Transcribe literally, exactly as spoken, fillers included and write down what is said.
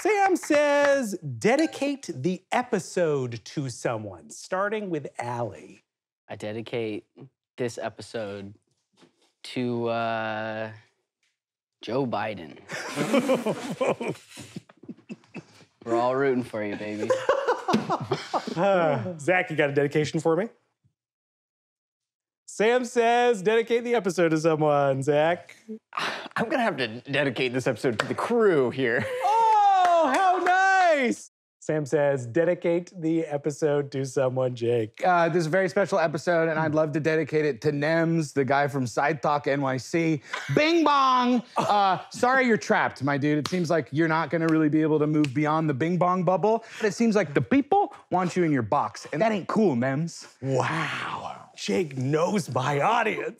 Sam says, dedicate the episode to someone, starting with Allie. I dedicate this episode to uh, Joe Biden. We're all rooting for you, baby. uh, Zach, you got a dedication for me? Sam says, dedicate the episode to someone, Zach. I'm gonna have to dedicate this episode to the crew here. Oh, how nice! Sam says, dedicate the episode to someone, Jake. Uh, this is a very special episode, and I'd love to dedicate it to Nems, the guy from Side Talk N Y C. Bing bong! Uh, sorry you're trapped, my dude. It seems like you're not gonna really be able to move beyond the bing bong bubble, but it seems like the people want you in your box, and that ain't cool, Nems. Wow. Jake knows my audience.